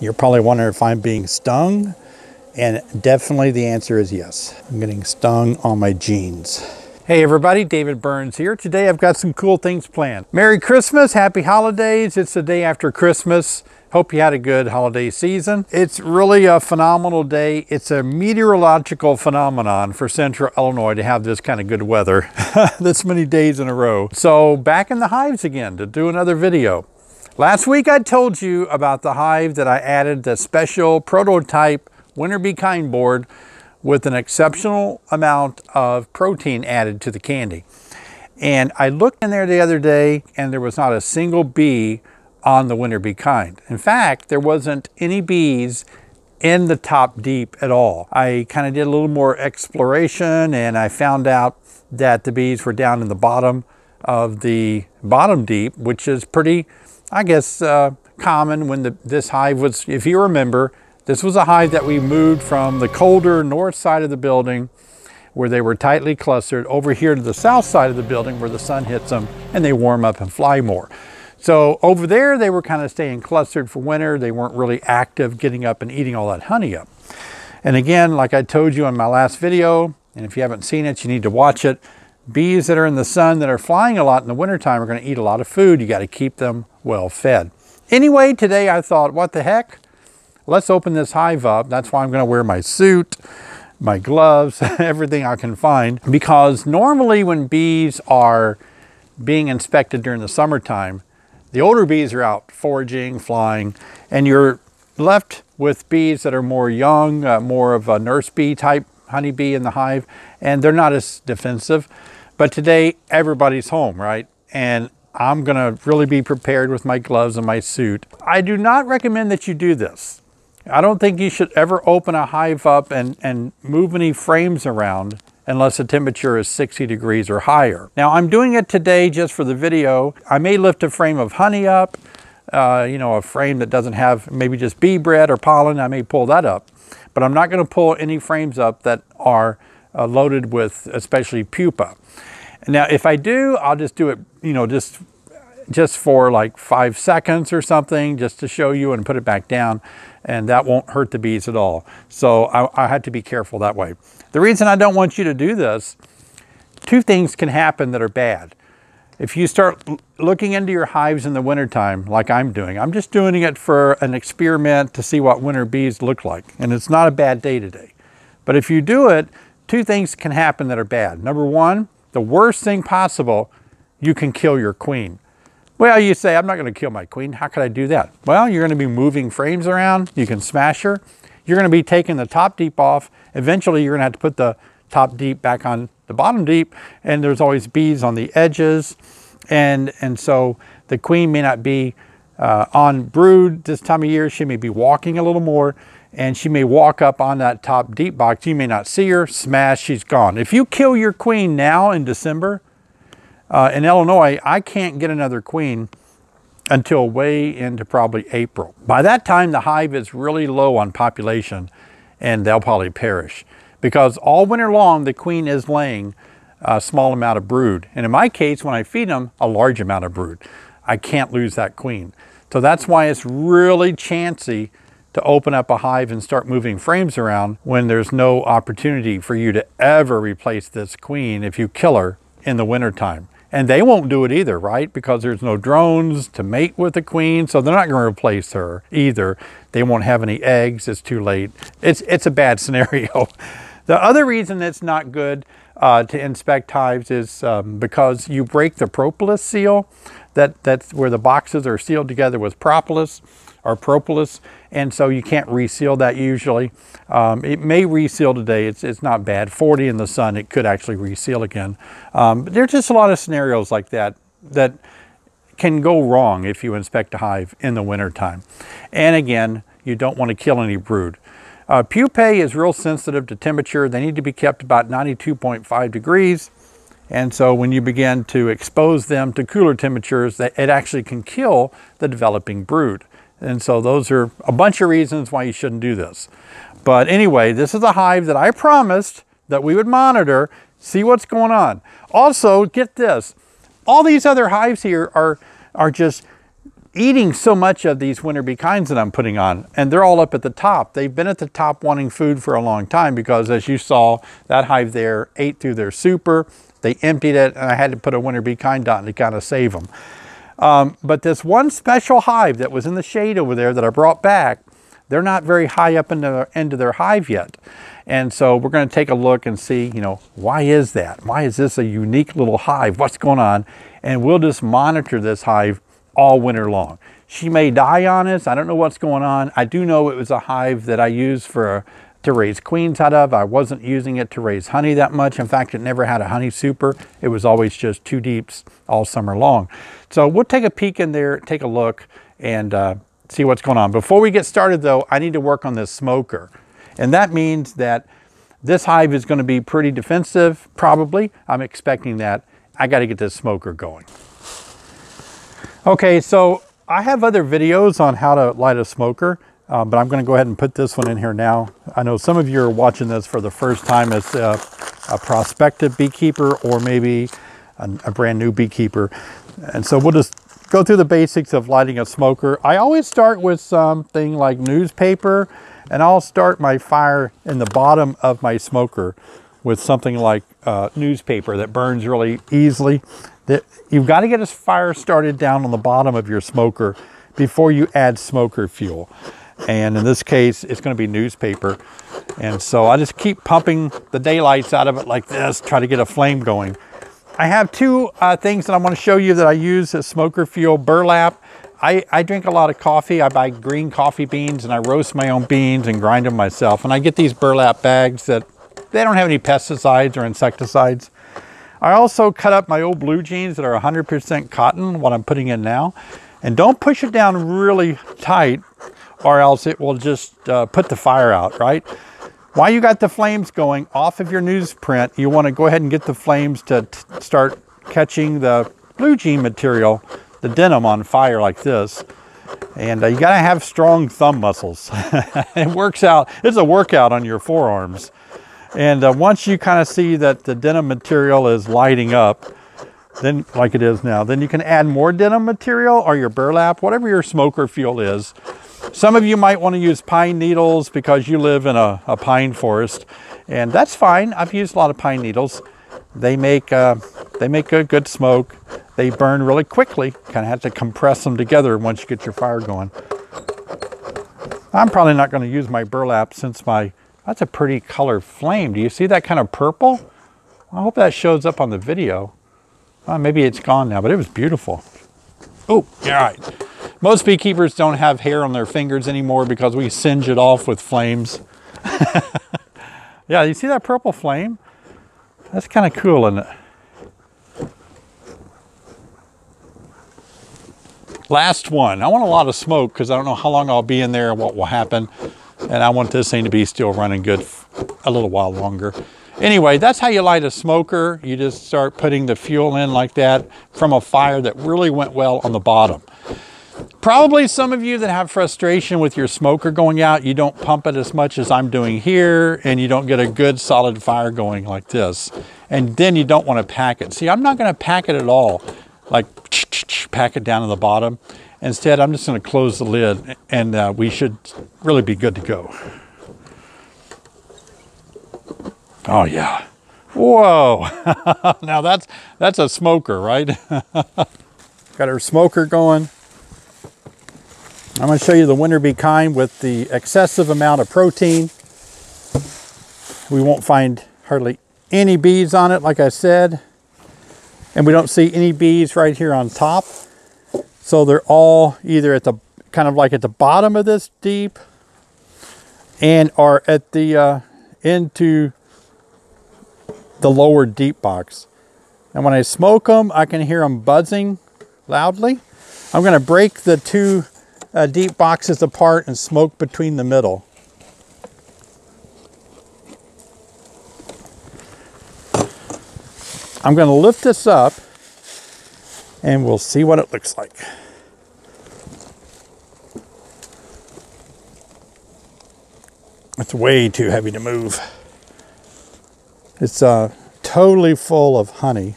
You're probably wondering if I'm being stung, and definitely the answer is yes. I'm getting stung on my jeans. Hey everybody, David Burns here. Today I've got some cool things planned. Merry Christmas, happy holidays. It's the day after Christmas. Hope you had a good holiday season. It's really a phenomenal day. It's a meteorological phenomenon for central Illinois to have this kind of good weather this many days in a row. So back in the hives again to do another video. Last week I told you about the hive that I added the special prototype Winter Be Kind board with an exceptional amount of protein added to the candy. And I looked in there the other day and there was not a single bee on the Winter Be Kind. In fact, there wasn't any bees in the top deep at all. I kind of did a little more exploration and I found out that the bees were down in the bottom of the bottom deep, which is pretty, I guess, common when this hive was, if you remember, this was a hive that we moved from the colder north side of the building where they were tightly clustered over here to the south side of the building where the sun hits them and they warm up and fly more. So over there, they were kind of staying clustered for winter. They weren't really active getting up and eating all that honey up. And again, like I told you in my last video, and if you haven't seen it, you need to watch it. Bees that are in the sun that are flying a lot in the wintertime are going to eat a lot of food. You got to keep them well fed. Anyway, today I thought, what the heck? Let's open this hive up. That's why I'm going to wear my suit, my gloves, everything I can find. Because normally when bees are being inspected during the summertime, the older bees are out foraging, flying, and you're left with bees that are more young, more of a nurse bee type honeybee in the hive, and they're not as defensive. But today, everybody's home, right? And I'm gonna really be prepared with my gloves and my suit. I do not recommend that you do this. I don't think you should ever open a hive up and move any frames around unless the temperature is 60 degrees or higher. Now I'm doing it today just for the video. I may lift a frame of honey up, you know, a frame that doesn't have maybe just bee bread or pollen, I may pull that up. But I'm not gonna pull any frames up that are loaded with especially pupa. Now if I do, I'll just do it, you know, just for like 5 seconds or something, just to show you and put it back down. And that won't hurt the bees at all. So I had to be careful that way. The reason I don't want you to do this, two things can happen that are bad. If you start looking into your hives in the wintertime, like I'm doing, I'm just doing it for an experiment to see what winter bees look like. And it's not a bad day today. But if you do it, two things can happen that are bad. Number one, the worst thing possible, you can kill your queen. Well, you say, I'm not gonna kill my queen. How could I do that? Well, you're gonna be moving frames around. You can smash her. You're gonna be taking the top deep off. Eventually, you're gonna have to put the top deep back on the bottom deep, and there's always bees on the edges. And so the queen may not be on brood this time of year. She may be walking a little more, and she may walk up on that top deep box. You may not see her, smash, she's gone. If you kill your queen now in December, in Illinois, I can't get another queen until way into probably April. By that time, the hive is really low on population and they'll probably perish because all winter long, the queen is laying a small amount of brood. And in my case, when I feed them, a large amount of brood. I can't lose that queen. So that's why it's really chancy to open up a hive and start moving frames around when there's no opportunity for you to ever replace this queen if you kill her in the wintertime. And they won't do it either, right? Because there's no drones to mate with the queen, so they're not gonna replace her either. They won't have any eggs, it's too late. It's a bad scenario. The other reason it's not good to inspect hives is because you break the propolis seal. That's where the boxes are sealed together with propolis or propolis, and so you can't reseal that usually. It may reseal today, it's not bad. 40 in the sun, it could actually reseal again. But there's just a lot of scenarios like that that can go wrong if you inspect a hive in the wintertime. And again, you don't want to kill any brood. Pupae is real sensitive to temperature. They need to be kept about 92.5 degrees. And so when you begin to expose them to cooler temperatures, it actually can kill the developing brood. And so those are a bunch of reasons why you shouldn't do this. But anyway, this is a hive that I promised that we would monitor, see what's going on. Also, get this, all these other hives here are just eating so much of these winter bee kinds that I'm putting on, and they're all up at the top. They've been at the top wanting food for a long time because, as you saw, that hive there ate through their super. They emptied it, and I had to put a winter bee kind on to kind of save them. But this one special hive that was in the shade over there that I brought back, they're not very high up in the end of their hive yet. And so we're going to take a look and see, you know, why is that? Why is this a unique little hive? What's going on? And we'll just monitor this hive all winter long. She may die on us. I don't know what's going on. I do know it was a hive that I used to raise queens out of. I wasn't using it to raise honey that much. In fact, it never had a honey super. It was always just two deeps all summer long. So we'll take a peek in there, take a look, and see what's going on. Before we get started though, I need to work on this smoker. And that means that this hive is going to be pretty defensive, probably. I'm expecting that. I got to get this smoker going. Okay, so I have other videos on how to light a smoker, but I'm going to go ahead and put this one in here now. I know some of you are watching this for the first time as a prospective beekeeper or maybe a brand new beekeeper. And so we'll just go through the basics of lighting a smoker. I always start with something like newspaper, and I'll start my fire in the bottom of my smoker with something like newspaper that burns really easily. You've got to get a fire started down on the bottom of your smoker before you add smoker fuel. And in this case, it's going to be newspaper. And so I just keep pumping the daylights out of it like this, try to get a flame going. I have two things that I want to show you that I use as smoker fuel: burlap. I drink a lot of coffee. I buy green coffee beans and I roast my own beans and grind them myself. And I get these burlap bags that they don't have any pesticides or insecticides. I also cut up my old blue jeans that are 100% cotton, what I'm putting in now. And don't push it down really tight or else it will just put the fire out, right? While you got the flames going off of your newsprint, you want to go ahead and get the flames to start catching the blue jean material, the denim, on fire like this. And you got to have strong thumb muscles. It works out. It's a workout on your forearms. And once you kind of see that the denim material is lighting up, then like it is now, then you can add more denim material or your burlap, whatever your smoker fuel is. Some of you might want to use pine needles because you live in a pine forest, and that's fine. I've used a lot of pine needles. They make a good smoke. They burn really quickly. Kind of have to compress them together once you get your fire going. I'm probably not going to use my burlap since that's a pretty color flame. Do you see that kind of purple? I hope that shows up on the video. Well, maybe it's gone now, but it was beautiful. Oh, all right. Most beekeepers don't have hair on their fingers anymore because we singe it off with flames. Yeah, you see that purple flame? That's kind of cool, isn't it? Last one. I want a lot of smoke because I don't know how long I'll be in there and what will happen. And I want this thing to be still running good a little while longer. Anyway, that's how you light a smoker. You just start putting the fuel in like that from a fire that really went well on the bottom. Probably some of you that have frustration with your smoker going out, you don't pump it as much as I'm doing here, and you don't get a good solid fire going like this. And then you don't want to pack it. See, I'm not going to pack it at all, like pack it down to the bottom. Instead, I'm just going to close the lid, and we should really be good to go. Oh, yeah. Whoa. Now that's a smoker, right? Got our smoker going. I'm going to show you the winter bee kind with the excessive amount of protein. We won't find hardly any bees on it, like I said. And we don't see any bees right here on top. So they're all either at the kind of like at the bottom of this deep and are at the into the lower deep box. And when I smoke them, I can hear them buzzing loudly. I'm going to break the two deep boxes apart and smoke between the middle. I'm going to lift this up and we'll see what it looks like. It's way too heavy to move. It's totally full of honey,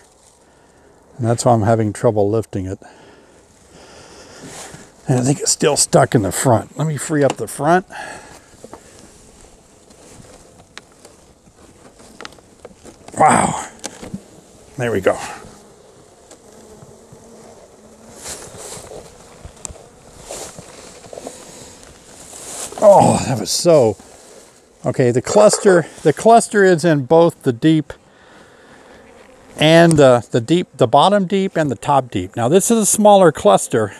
and that's why I'm having trouble lifting it. And I think it's still stuck in the front. Let me free up the front. Wow. There we go. Oh, that was so... Okay, the cluster is in both the deep and the bottom deep and the top deep. Now this is a smaller cluster,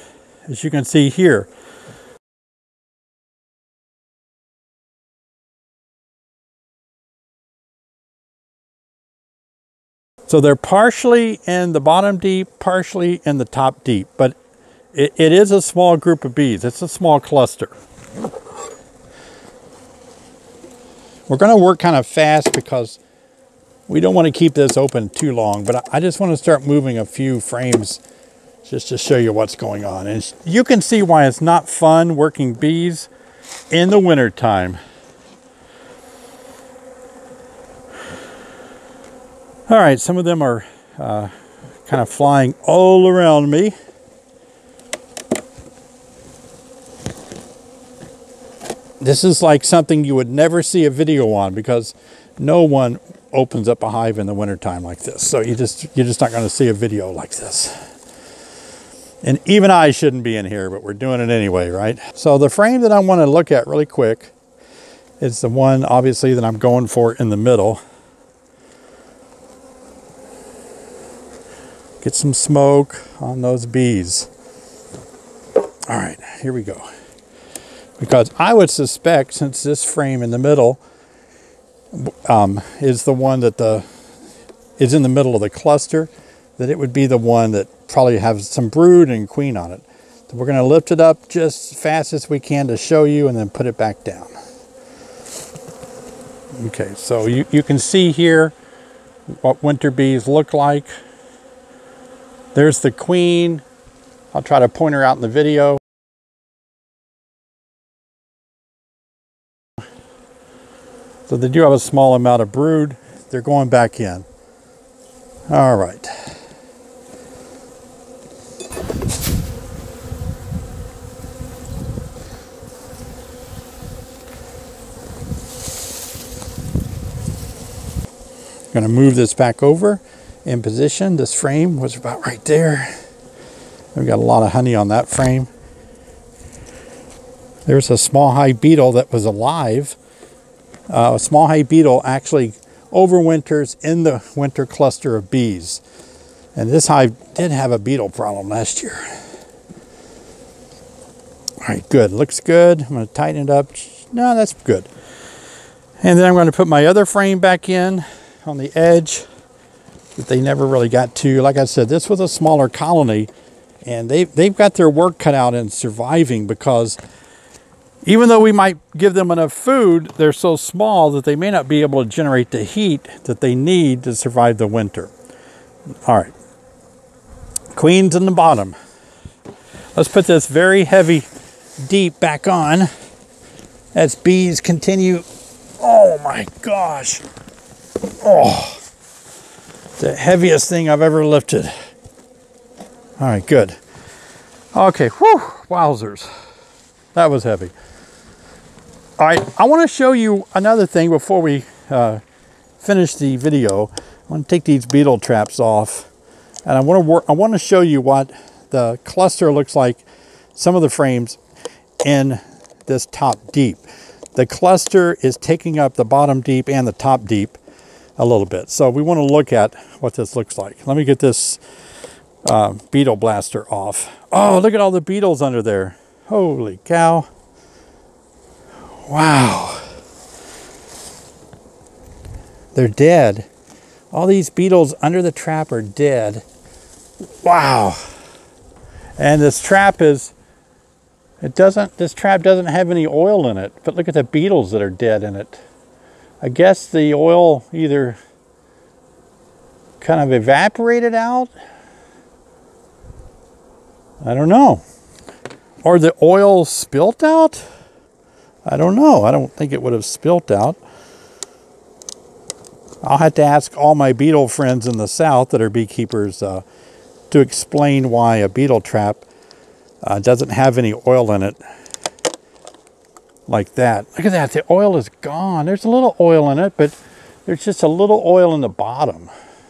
as you can see here. So they're partially in the bottom deep, partially in the top deep, but it is a small group of bees. It's a small cluster. We're going to work kind of fast because we don't want to keep this open too long, but I just want to start moving a few frames just to show you what's going on. And you can see why it's not fun working bees in the winter time. All right, some of them are kind of flying all around me. This is like something you would never see a video on because no one opens up a hive in the wintertime like this. So you're just not going to see a video like this. And even I shouldn't be in here, but we're doing it anyway, right? So the frame that I want to look at really quick is the one, obviously, that I'm going for in the middle. Get some smoke on those bees. All right, here we go. Because I would suspect, since this frame in the middle is the one that is in the middle of the cluster, that it would be the one that probably has some brood and queen on it. So we're gonna lift it up just as fast as we can to show you and then put it back down. Okay, so you can see here what winter bees look like. There's the queen. I'll try to point her out in the video. So they do have a small amount of brood. They're going back in. All right. I'm going to move this back over in position. This frame was about right there. We've got a lot of honey on that frame. There's a small hive beetle that was alive. A small hive beetle actually overwinters in the winter cluster of bees. And this hive did have a beetle problem last year. All right, good, looks good. I'm gonna tighten it up. No, that's good. And then I'm gonna put my other frame back in on the edge that they never really got to. Like I said, this was a smaller colony and they've got their work cut out in surviving because even though we might give them enough food, they're so small that they may not be able to generate the heat that they need to survive the winter. All right, queen's in the bottom. Let's put this very heavy deep back on as bees continue. Oh my gosh. Oh, the heaviest thing I've ever lifted. All right, good. Okay, whew, wowzers. That was heavy. All right, I want to show you another thing before we finish the video. I want to take these beetle traps off, and I want to show you what the cluster looks like. Some of the frames in this top deep. The cluster is taking up the bottom deep and the top deep a little bit. So we want to look at what this looks like. Let me get this beetle blaster off. Oh, look at all the beetles under there. Holy cow. Wow. They're dead. All these beetles under the trap are dead. Wow. And this trap doesn't have any oil in it, but look at the beetles that are dead in it. I guess the oil either kind of evaporated out. I don't know. Or the oil spilt out? I don't know. I don't think it would have spilt out. I'll have to ask all my beetle friends in the South that are beekeepers to explain why a beetle trap Doesn't have any oil in it like that. Look at that, the oil is gone. There's a little oil in it, but there's just a little oil in the bottom.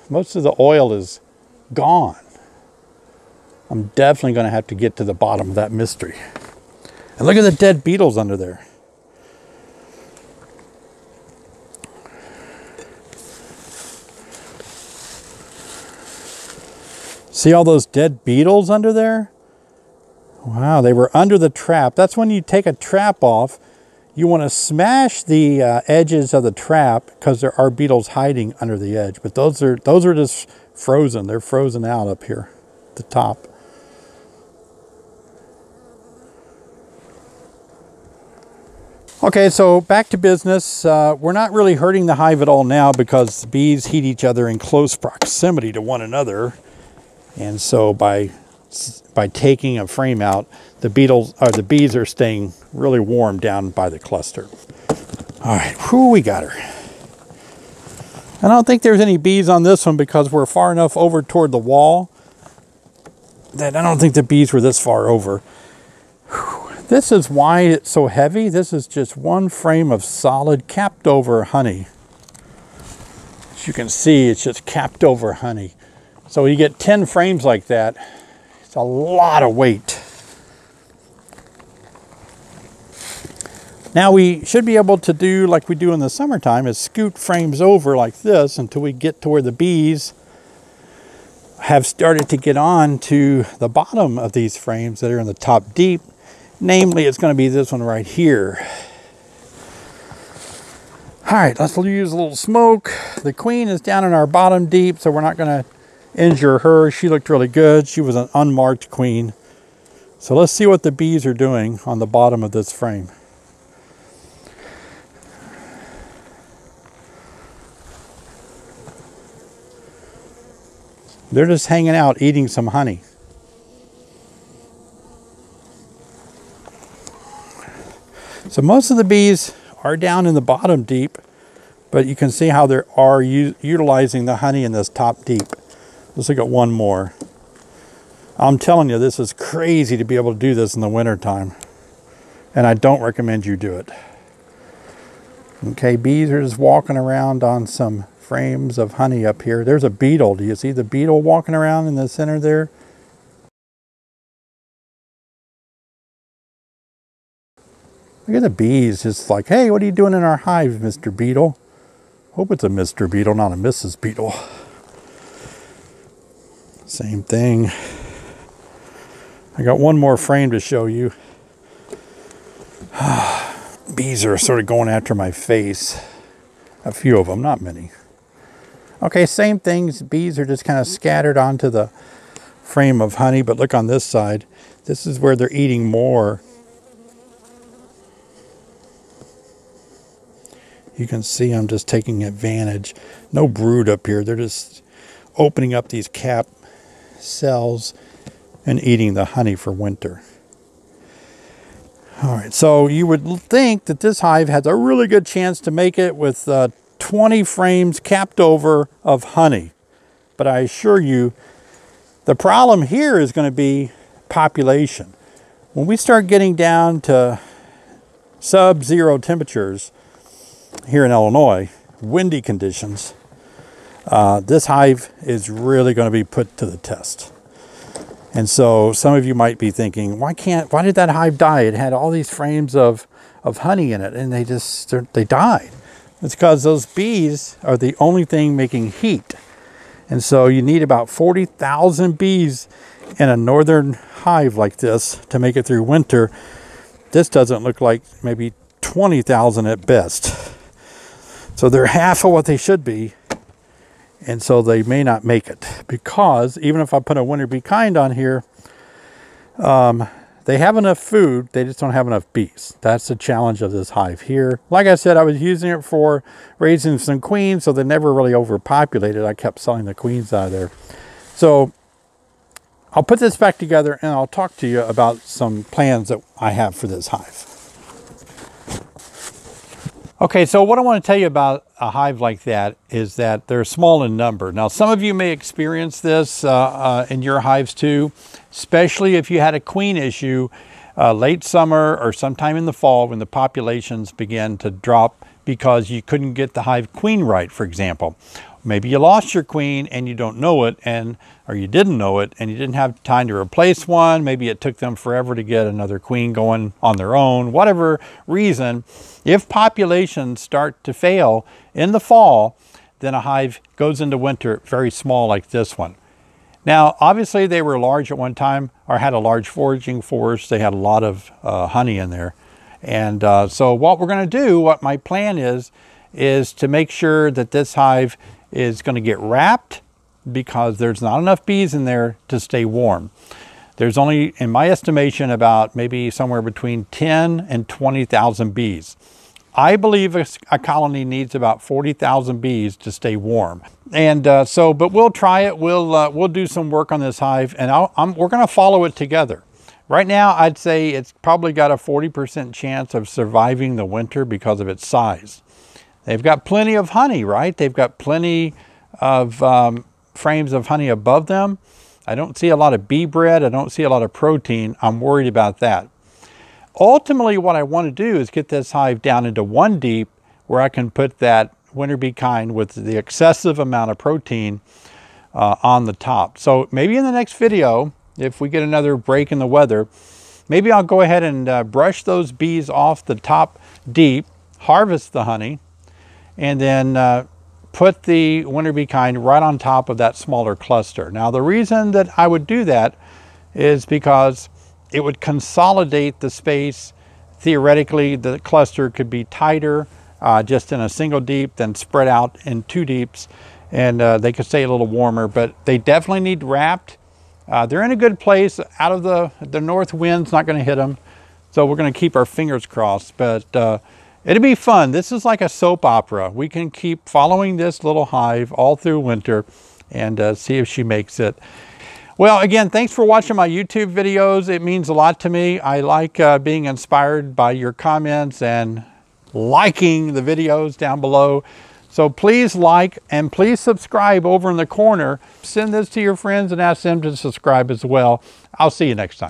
Most of the oil is gone. I'm definitely going to have to get to the bottom of that mystery. And look at the dead beetles under there. See all those dead beetles under there? Wow, they were under the trap. That's when you take a trap off. You want to smash the edges of the trap because there are beetles hiding under the edge. But those are just frozen. They're frozen out up here at the top. Okay, so back to business. We're not really hurting the hive at all now because bees heat each other in close proximity to one another. And so by taking a frame out, the bees are staying really warm down by the cluster. All right, whew, we got her. I don't think there's any bees on this one because we're far enough over toward the wall that I don't think the bees were this far over. Whew. This is why it's so heavy. This is just one frame of solid capped over honey. As you can see, it's just capped over honey. So you get 10 frames like that. It's a lot of weight. Now we should be able to do like we do in the summertime, is scoot frames over like this until we get to where the bees have started to get on to the bottom of these frames that are in the top deep. Namely, it's going to be this one right here. All right, let's use a little smoke. The queen is down in our bottom deep, so we're not going to injure her. She looked really good. She was an unmarked queen. So let's see what the bees are doing on the bottom of this frame. They're just hanging out eating some honey. So most of the bees are down in the bottom deep, but you can see how they are utilizing the honey in this top deep. Let's look at one more. I'm telling you, this is crazy to be able to do this in the winter time. And I don't recommend you do it. Okay, bees are just walking around on some frames of honey up here. There's a beetle. Do you see the beetle walking around in the center there? Look at the bees just like, hey, what are you doing in our hive, Mr. Beetle? Hope it's a Mr. Beetle, not a Mrs. Beetle. Same thing. I got one more frame to show you. Bees are sort of going after my face. A few of them, not many. Okay, same things. Bees are just kind of scattered onto the frame of honey, but look on this side. This is where they're eating more. You can see I'm just taking advantage. No brood up here. They're just opening up these caps cells and eating the honey for winter. All right, so you would think that this hive has a really good chance to make it with 20 frames capped over of honey. But I assure you, the problem here is going to be population. When we start getting down to sub-zero temperatures here in Illinois, windy conditions, this hive is really going to be put to the test. And so some of you might be thinking, why did that hive die? It had all these frames of honey in it and they died. It's because those bees are the only thing making heat. And so you need about 40,000 bees in a northern hive like this to make it through winter. This doesn't look like maybe 20,000 at best. So they're half of what they should be. And so they may not make it because even if I put a winter bee kind on here, they have enough food. They just don't have enough bees. That's the challenge of this hive here. Like I said, I was using it for raising some queens, so they never really overpopulated. I kept selling the queens out of there. So I'll put this back together and I'll talk to you about some plans that I have for this hive. Okay, so what I want to tell you about a hive like that is that they're small in number. Now, some of you may experience this in your hives too, especially if you had a queen issue late summer or sometime in the fall when the populations began to drop because you couldn't get the hive queen right, for example. Maybe you lost your queen and you don't know it, or you didn't know it and you didn't have time to replace one. Maybe it took them forever to get another queen going on their own, whatever reason. If populations start to fail in the fall, then a hive goes into winter very small like this one. Now, obviously they were large at one time or had a large foraging force. They had a lot of honey in there. And so what we're gonna do, what my plan is to make sure that this hive is going to get wrapped because there's not enough bees in there to stay warm. There's only, in my estimation, about maybe somewhere between 10 and 20,000 bees. I believe a colony needs about 40,000 bees to stay warm. And so, but we'll try it. We'll do some work on this hive, and we're going to follow it together. Right now, I'd say it's probably got a 40% chance of surviving the winter because of its size. They've got plenty of honey, right? They've got plenty of frames of honey above them. I don't see a lot of bee bread. I don't see a lot of protein. I'm worried about that. Ultimately, what I want to do is get this hive down into one deep where I can put that winter bee kind with the excessive amount of protein on the top. So maybe in the next video, if we get another break in the weather, maybe I'll go ahead and brush those bees off the top deep, harvest the honey, and then put the winter bee kind right on top of that smaller cluster. Now, the reason that I would do that is because it would consolidate the space. Theoretically, the cluster could be tighter just in a single deep than spread out in two deeps, and they could stay a little warmer, but they definitely need wrapped. They're in a good place. Out of the north wind's not gonna hit them, so we're gonna keep our fingers crossed, but it'll be fun. This is like a soap opera. We can keep following this little hive all through winter and see if she makes it. Well, again, thanks for watching my YouTube videos. It means a lot to me. I like being inspired by your comments and liking the videos down below. So please like and please subscribe over in the corner. Send this to your friends and ask them to subscribe as well. I'll see you next time.